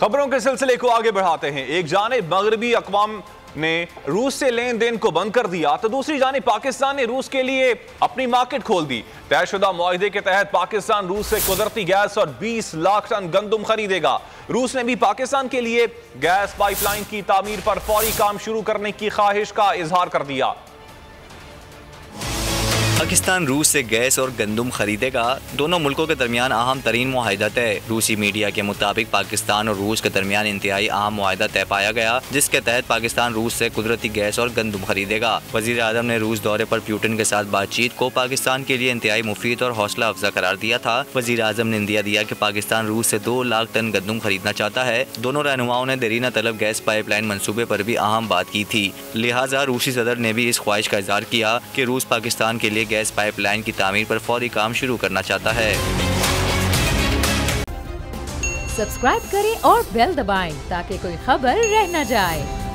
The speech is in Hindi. खबरों के सिलसिले को आगे बढ़ाते हैं। एक जानिब मगरबी अक़वाम ने रूस से लेन देन को बंद कर दिया तो दूसरी जानिब पाकिस्तान ने रूस के लिए अपनी मार्केट खोल दी। तयशुदा मुआहदे के तहत पाकिस्तान रूस से कुदरती गैस और 20 लाख टन गंदुम खरीदेगा। रूस ने भी पाकिस्तान के लिए गैस पाइपलाइन की तामीर पर फौरी काम शुरू करने की ख्वाहिश का इजहार कर दिया। पाकिस्तान रूस से गैस और गंदम खरीदेगा। दोनों मुल्कों के दरमियान अहम तरीन मुआहिदा तय। रूसी मीडिया के मुताबिक पाकिस्तान और रूस के दरमियान इंतहाई अहम मुआहिदा तय पाया गया जिसके तहत पाकिस्तान रूस से कुदरती गैस और गंदम खरीदेगा। वजीर आजम ने रूस दौरे पर प्यूटिन के साथ बातचीत को पाकिस्तान के लिए इंतहाई मुफीद और हौसला अफजा करार दिया था। वजीर आजम ने इंदिया दिया कि पाकिस्तान रूस से 2 लाख टन गंदम खरीदना चाहता है। दोनों रहनुमाओं ने देरीना तलब गैस पाइप लाइन मनसूबे पर भी अहम बात की थी, लिहाजा रूसी सदर ने भी इस ख्वाहिश का इजहार किया कि रूस पाकिस्तान के लिए गैस पाइपलाइन की तामीर पर फौरी काम शुरू करना चाहता है। सब्सक्राइब करें और बेल दबाएं ताकि कोई खबर रह न जाए।